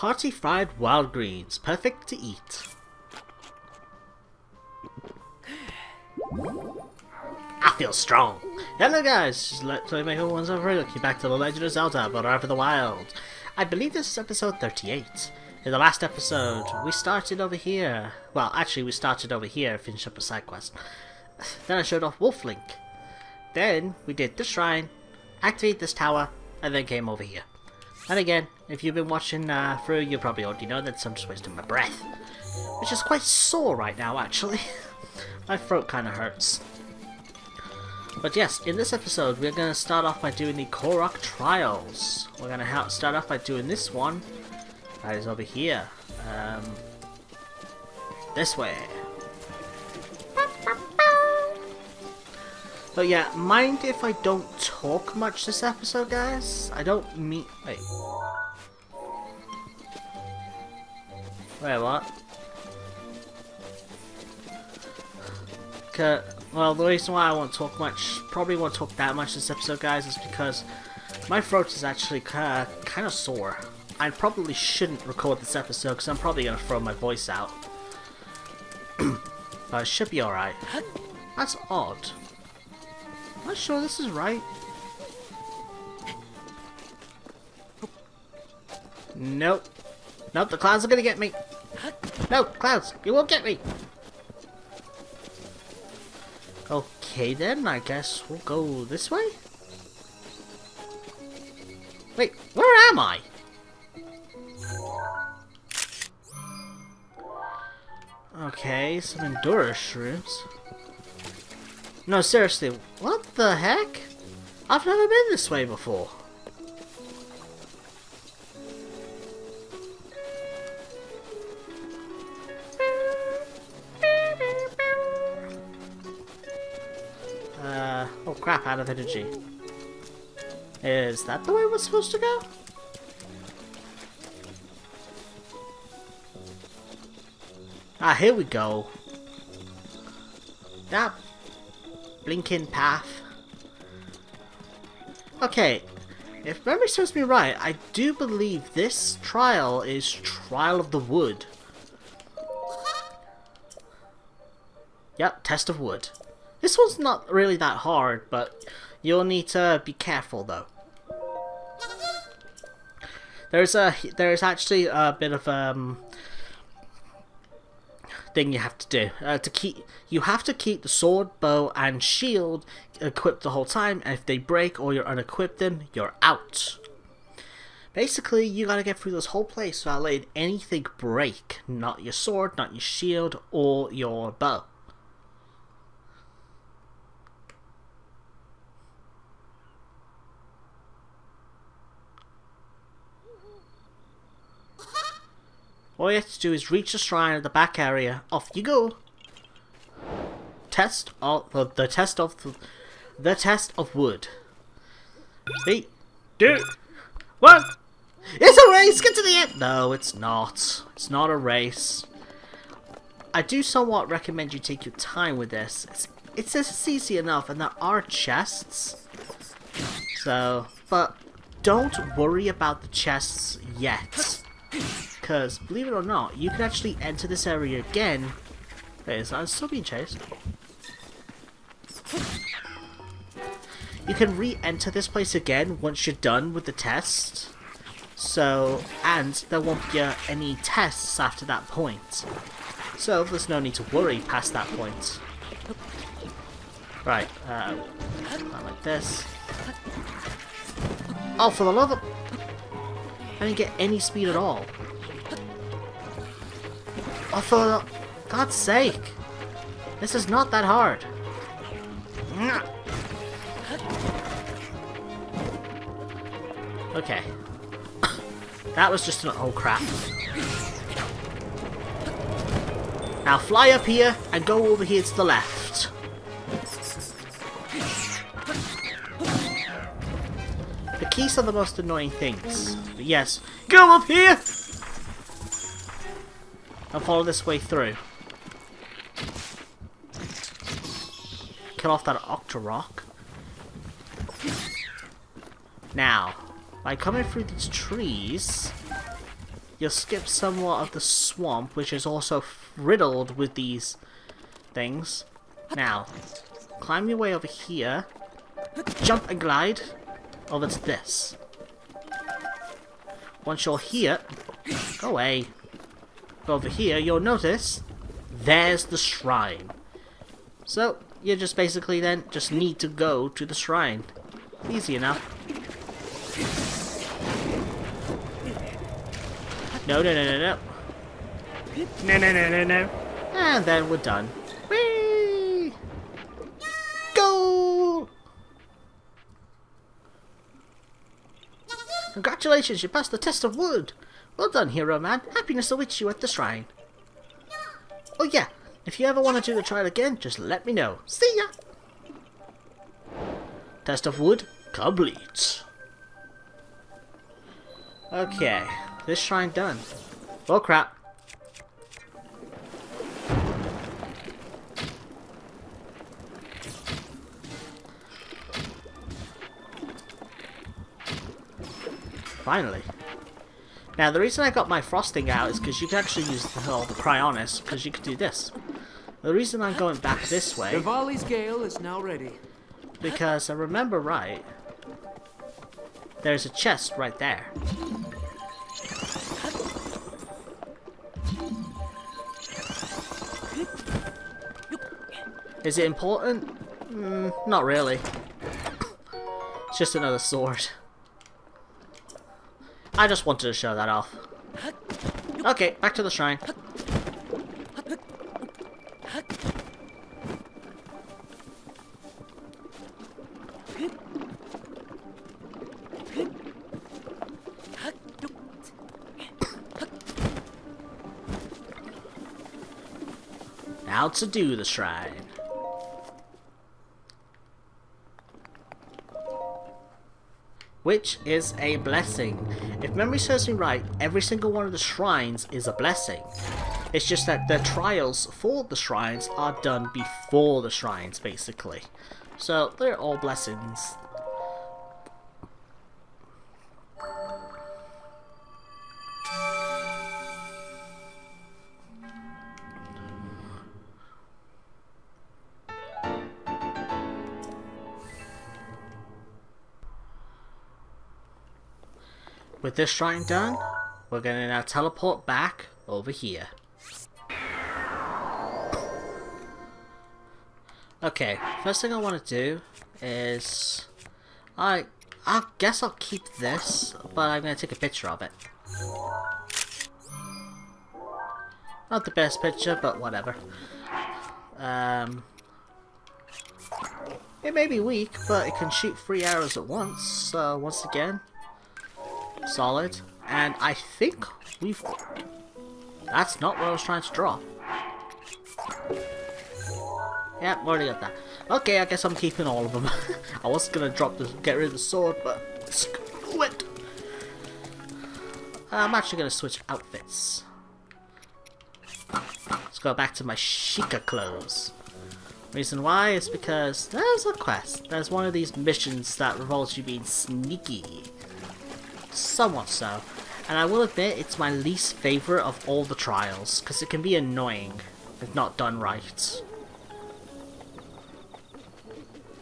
Hearty fried wild greens, perfect to eat. I feel strong. Hello guys, LetPlayMaker10 over here, looking back to The Legend of Zelda Breath of the Wild. I believe this is episode 38. In the last episode, we started over here. Well, actually we started over here, finish up a side quest. Then I showed off Wolf Link. Then we did this shrine, activate this tower, and then came over here. And again, if you've been watching through, you probably already know that, so I'm just wasting my breath. Which is quite sore right now, actually. My throat kind of hurts. But yes, in this episode, we're going to start off by doing the Korok Trials. We're going to start off by doing this one. That is over here. This way. But yeah, mind if I don't talk much this episode, guys? I don't mean... Wait. Wait, what? Well, the reason why I won't talk much, probably won't talk that much this episode, guys, is because my throat is actually kind of sore. I probably shouldn't record this episode because I'm probably going to throw my voice out. But it should be alright. That's odd. I'm not sure this is right. Nope. Nope, the clouds are going to get me. No, clouds, you won't get me. Okay then, I guess we'll go this way? Wait, where am I? Okay, some Endura shrooms. No, seriously, what the heck? I've never been this way before. Oh crap, out of energy. Is that the way we're supposed to go? Ah, here we go. That blinking path. Okay, if memory serves me right, I do believe this trial is Trial of the Wood. Yep, test of wood. This one's not really that hard, but you'll need to be careful though. There is actually a bit of thing you have to do you have to keep the sword, bow and shield equipped the whole time, and if they break or you unequip them, you're out. Basically you gotta get through this whole place without letting anything break, not your sword, not your shield or your bow. All you have to do is reach the shrine at the back area. Off you go. Test of the test of wood. 3, 2, 1. It's a race. Get to the end. No, it's not. It's not a race. I do somewhat recommend you take your time with this. It says it's easy enough, and there are chests. So, but don't worry about the chests yet. Because, believe it or not, you can actually enter this area again. Wait, I'm still being chased. You can re-enter this place again once you're done with the test. So, and there won't be any tests after that point. So, there's no need to worry past that point. Right, not like this. Oh, for the love of... I didn't get any speed at all. Oh, for God's sake! This is not that hard. Okay. That was just an old crap. Now fly up here and go over here to the left. The keys are the most annoying things. But yes, go up here! And follow this way through. Kill off that Octorok. Now, by coming through these trees, You'll skip somewhat of the swamp, which is also riddled with these things. Now, climb your way over here, jump and glide over to this. Once you're here, go away. Over here, you'll notice there's the shrine. So, you just basically then just need to go to the shrine. Easy enough. No, no, no, no, no. No, no, no, no, no. And then we're done. Whee! Go! Congratulations, you passed the test of wood. Well done, hero man. Happiness awaits you at the shrine. Oh yeah, if you ever want to do the trial again, just let me know. See ya! Test of wood complete. Okay, this shrine done. Oh crap. Finally. Now, the reason I got my frosting out is because you can actually use the Cryonis, because you can do this. The reason I'm going back this way... Rivali's gale is now ready. Because I remember right, there's a chest right there. Is it important? Not really. It's just another sword. I just wanted to show that off. Okay, back to the shrine. Now to do the shrine. Which is a blessing. If memory serves me right, every single one of the shrines is a blessing. It's just that the trials for the shrines are done before the shrines, basically. So, they're all blessings. With this shrine done, we're gonna now teleport back over here. Okay, first thing I want to do is I guess I'll keep this, but I'm gonna take a picture of it. Not the best picture, but whatever. It may be weak, but it can shoot 3 arrows at once. So once again. Solid, and I think we've... That's not what I was trying to draw. Yeah, I've already got that. Okay, I guess I'm keeping all of them. I was gonna get rid of the sword, but screw it. I'm actually gonna switch outfits. Let's go back to my Sheikah clothes. Reason why is because there's a quest. There's one of these missions that revolves you being sneaky. Somewhat so, and I will admit it's my least favorite of all the trials because it can be annoying if not done right.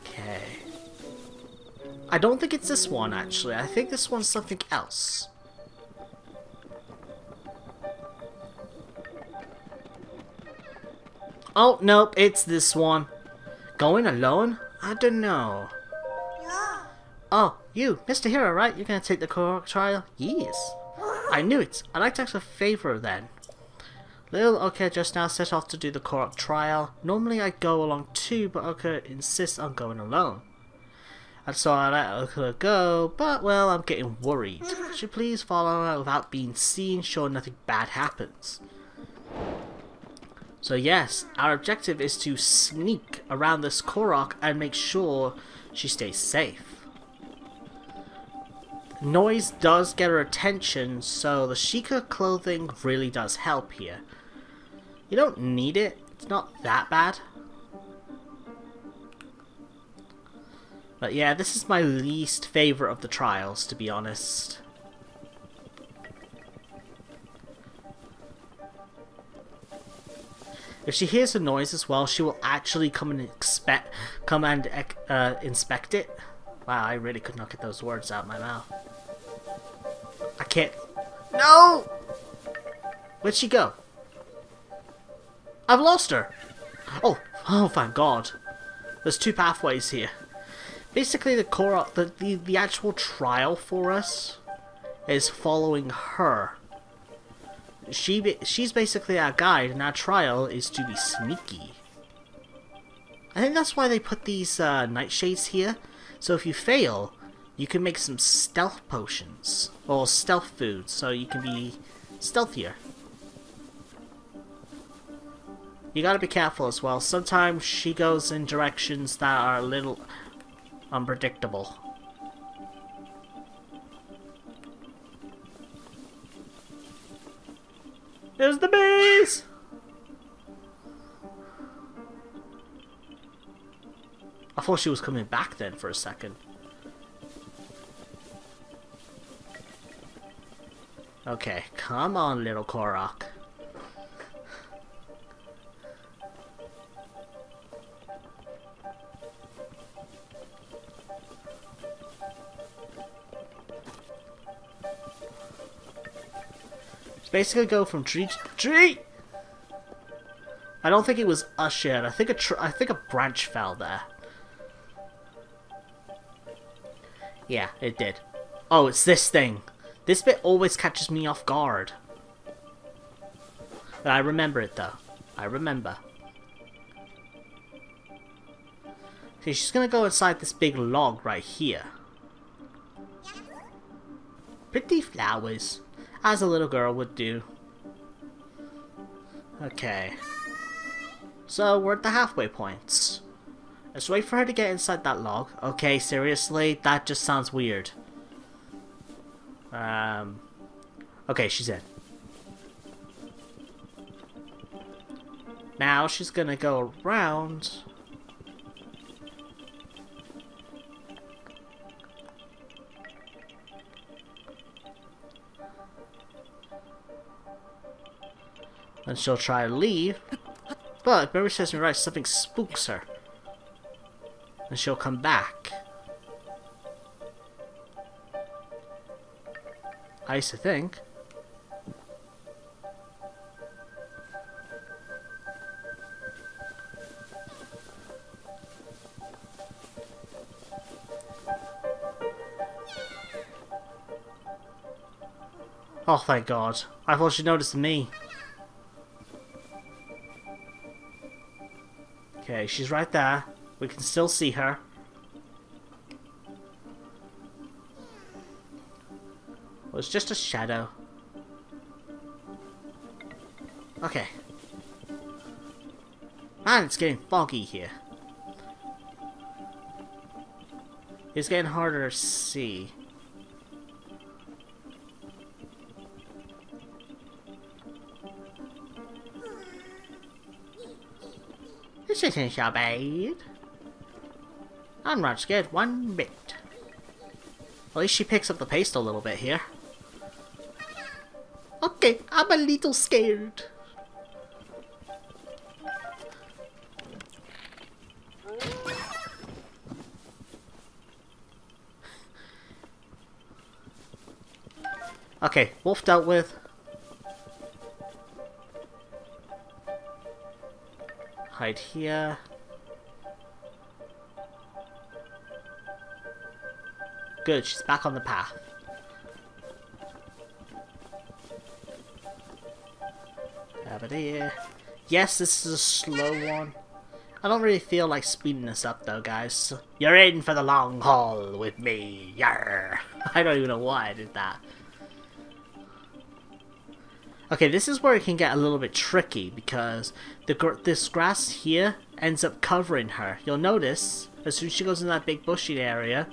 Okay, I don't think it's this one actually. I think this one's something else. Oh nope, it's this one. Going alone? I don't know. Oh, you, Mr. Hero, right? You're gonna take the Korok trial? Yes. I knew it. I'd like to ask a favor then. Lil Oka just now set off to do the Korok trial. Normally I go along too, but Oka insists on going alone. And so I let Oka go, but well, I'm getting worried. Should you please follow her without being seen, sure nothing bad happens. So yes, our objective is to sneak around this Korok and make sure she stays safe. Noise does get her attention, so the Sheikah clothing really does help here. You don't need it, it's not that bad. But yeah, this is my least favourite of the trials, to be honest. If she hears a noise as well, she will actually come and inspect it. Wow, I really could not get those words out of my mouth. I can't. No! Where'd she go? I've lost her! Oh, thank God. There's two pathways here. Basically, the Korok, the actual trial for us is following her. She's basically our guide, and our trial is to be sneaky. I think that's why they put these nightshades here. So if you fail, you can make some stealth potions or stealth food, so you can be stealthier. You gotta be careful as well. Sometimes she goes in directions that are a little unpredictable. There's the bees! I thought she was coming back then for a second. Okay, come on, little Korok. Basically go from tree to tree. I don't think it was us yet. I think a branch fell there. Yeah, it did. Oh, it's this thing. This bit always catches me off guard. But I remember it though. I remember. See, she's gonna go inside this big log right here. Pretty flowers. As a little girl would do. Okay. So, we're at the halfway points. Let's wait for her to get inside that log. Okay, seriously? That just sounds weird. Okay, she's in. Now, she's gonna go around. And she'll try to leave, but memory says me right, something spooks her, and she'll come back. Ice, I think. Oh, thank God! I thought she noticed me. Okay, she's right there. We can still see her. Well, it's just a shadow. Okay. Man, it's getting foggy here. It's getting harder to see. This isn't so bad. I'm not scared one bit. At least she picks up the pace a little bit here. Okay, I'm a little scared. Okay, wolf dealt with. Hide here. Good, she's back on the path. Over there. Yes, this is a slow one. I don't really feel like speeding this up though, guys. You're in for the long haul with me. Yarr. I don't even know why I did that. Okay, this is where it can get a little bit tricky because this grass here ends up covering her. You'll notice, as soon as she goes in that big bushy area,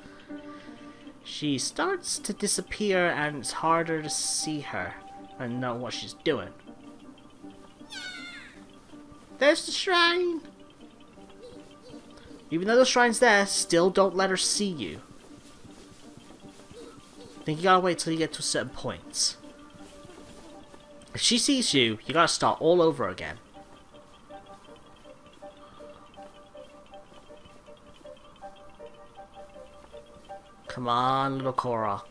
she starts to disappear and it's harder to see her and know what she's doing. There's the shrine! Even though the shrine's there, still don't let her see you. I think you gotta wait till you get to a certain point. If she sees you, you gotta start all over again. Come on, little Korok.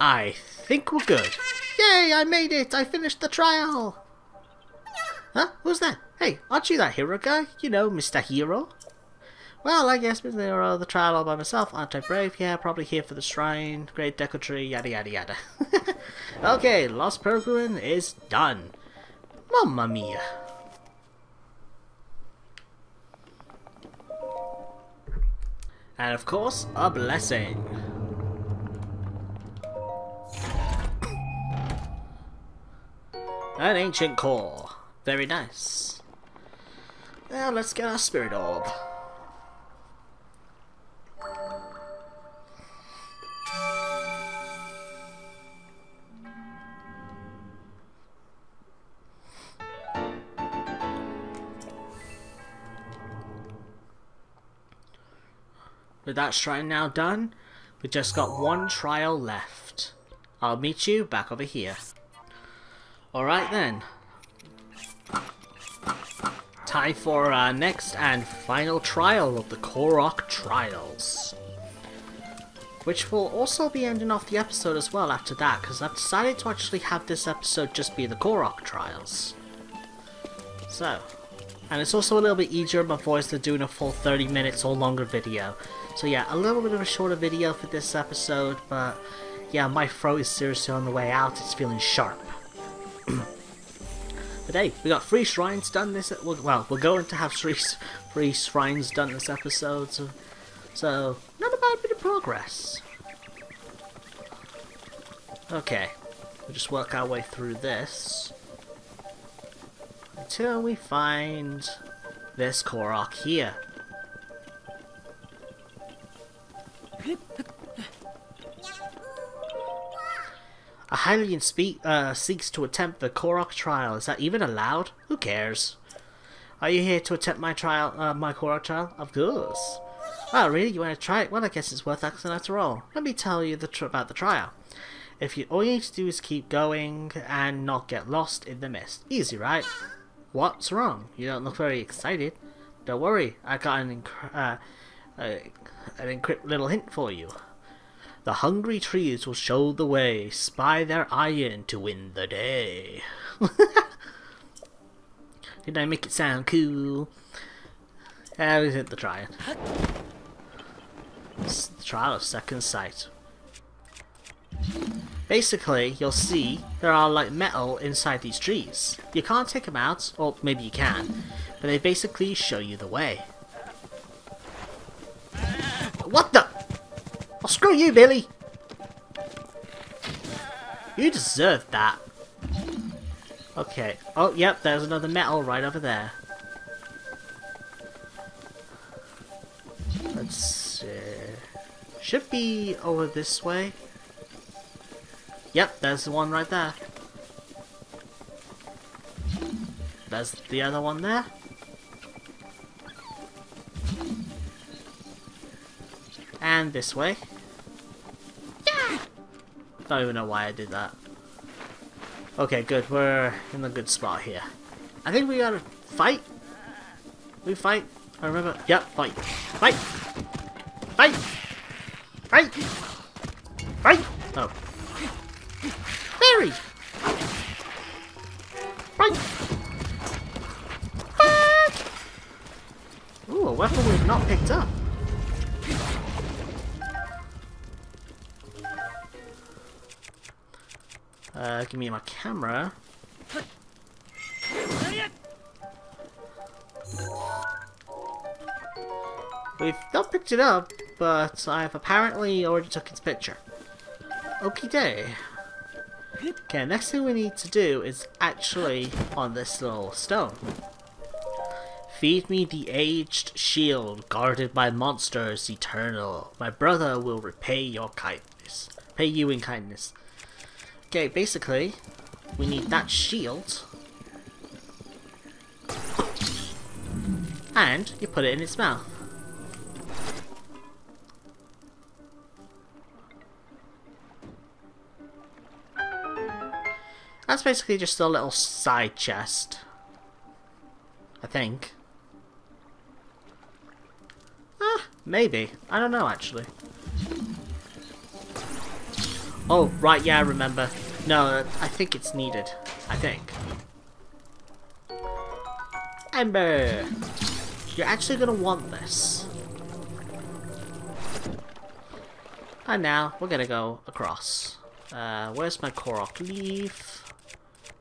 I think we're good. Yay, I made it! I finished the trial! Huh? Who's that? Hey, aren't you that hero guy? You know, Mr. Hero? Well, I guess Mr. Hero, the trial all by myself. Aren't I brave? Yeah, probably here for the shrine. Great Deku Tree, yada yada yada. Okay, Lost Pergrin is done. Mamma mia. And of course, a blessing. An ancient core. Very nice. Now let's get our spirit orb. With that shrine now done, we just got one trial left. I'll meet you back over here. Alright then. Time for our next and final trial of the Korok Trials. Which will also be ending off the episode as well after that, because I've decided to actually have this episode just be the Korok Trials. So, and it's also a little bit easier in my voice than doing a full 30 minutes or longer video. So yeah, a little bit of a shorter video for this episode, but yeah, my throat is seriously on the way out, it's feeling sharp. But hey, we got 3 shrines done this, well, we're going to have 3 shrines done this episode, so not a bad bit of progress. Okay, we'll just work our way through this, until we find this Korok here. A Hylian seeks to attempt the Korok trial. Is that even allowed? Who cares? Are you here to attempt my trial, my Korok trial? Of course. Oh, really? You want to try it? Well, I guess it's worth asking after all. Let me tell you about the trial. If you all you need to do is keep going and not get lost in the mist. Easy, right? What's wrong? You don't look very excited. Don't worry, I got an encrypted little hint for you. The hungry trees will show the way, spy their iron to win the day. Did I make it sound cool? That was it, the trial. It's the trial of second sight. Basically, you'll see there are like metal inside these trees. You can't take them out, or maybe you can, but they basically show you the way. What the? Oh, screw you, Billy! You deserve that. Okay. Oh, yep, there's another metal right over there. Let's see. Should be over this way. Yep, there's the one right there. There's the other one there. And this way. Yeah. Don't even know why I did that. Okay, good. We're in a good spot here. I think we gotta fight. We fight. I remember. Yep, fight. Fight. Fight. Fight. Fight. Oh. Very. Fight. Fight. Ooh, a weapon we've not picked up. Give me my camera. We've not picked it up, but I've apparently already took its picture. Okie day. Okay, next thing we need to do is actually on this little stone. Feed me the aged shield guarded by monsters eternal. My brother will repay your kindness. Pay you in kindness. Okay, basically, we need that shield, and you put it in its mouth. That's basically just a little side chest, I think. Maybe. I don't know, actually. Oh, right, yeah, I remember. No, I think it's needed. I think. Ember! You're actually gonna want this. And now, we're gonna go across. Where's my Korok leaf?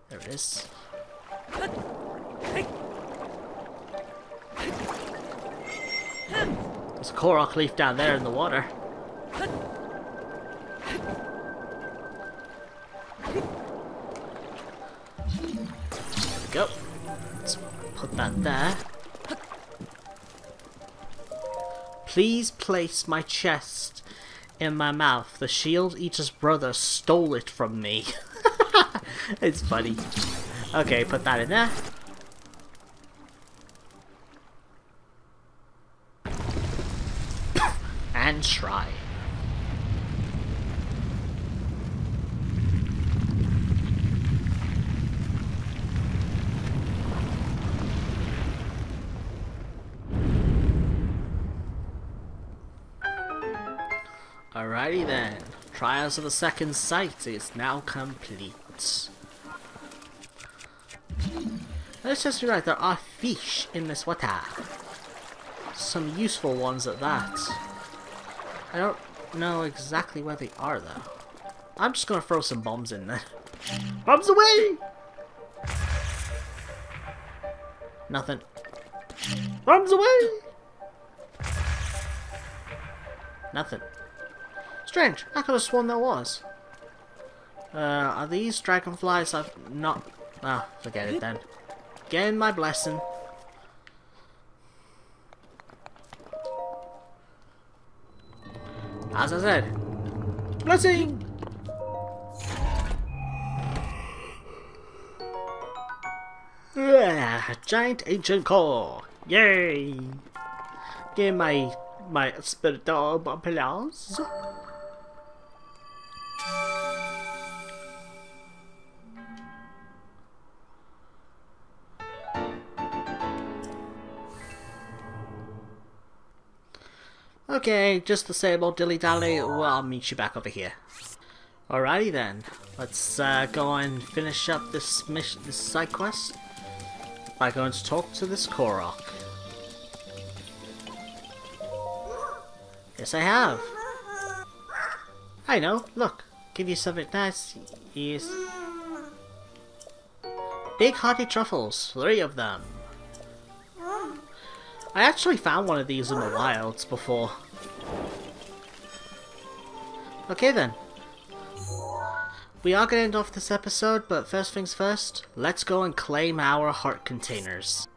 There it is. There's a Korok leaf down there in the water. There we go. Let's put that there. Please place my chest in my mouth. The shield eater's brother stole it from me. It's funny. Okay, put that in there. And try. Alrighty then, Trials of the Second Sight is now complete. Let's just be right, there are fish in this water. Some useful ones at that. I don't know exactly where they are though. I'm just gonna throw some bombs in there. Bombs away! Nothing. Bombs away! Nothing. Strange, I could have sworn there was. Are these dragonflies? I've not... Ah, oh, forget it then. Again, my blessing. As I said. Blessing! Yeah, giant ancient core. Yay! Give my spiritual applause. Okay, just the same old dilly-dally. Well, I'll meet you back over here. Alrighty then, let's go and finish up this mission, this side quest, by going to talk to this Korok. Yes, I have. I know. Look, give you something nice. Yes. Big hearty truffles, 3 of them. I actually found one of these in the wilds before. Okay then. We are going to end off this episode, but first things first, let's go and claim our heart containers.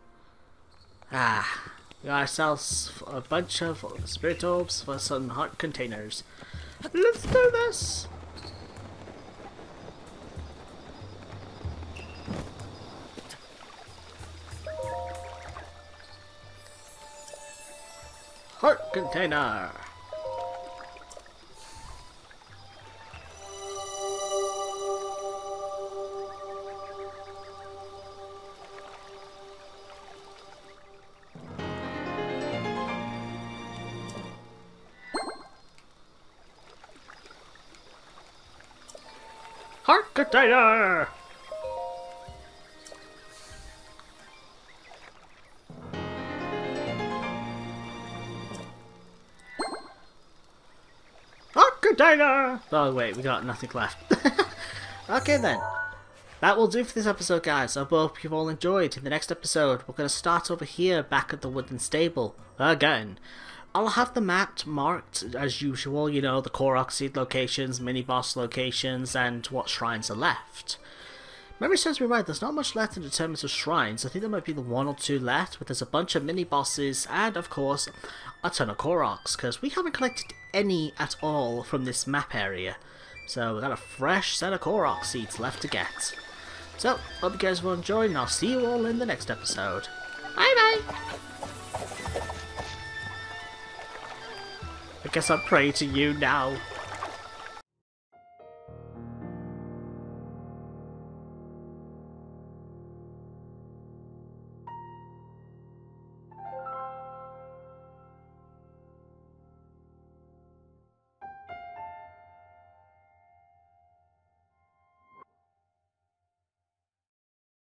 Ah, we got ourselves a bunch of spirit orbs for some heart containers. Let's do this! Heart container. Heart container. Oh wait, we got nothing left. Okay then, that will do for this episode guys. I hope you've all enjoyed. In the next episode we're going to start over here back at the wooden stable again. I'll have the map marked as usual, you know, the Korok seed locations, mini boss locations and what shrines are left. Memory serves me right, there's not much left in terms of shrines. I think there might be the 1 or 2 left, but there's a bunch of mini bosses and of course a ton of Koroks, because we haven't collected any at all from this map area. So we've got a fresh set of Korok seeds left to get. So, hope you guys will enjoy and I'll see you all in the next episode. Bye bye! I guess I'll pray to you now.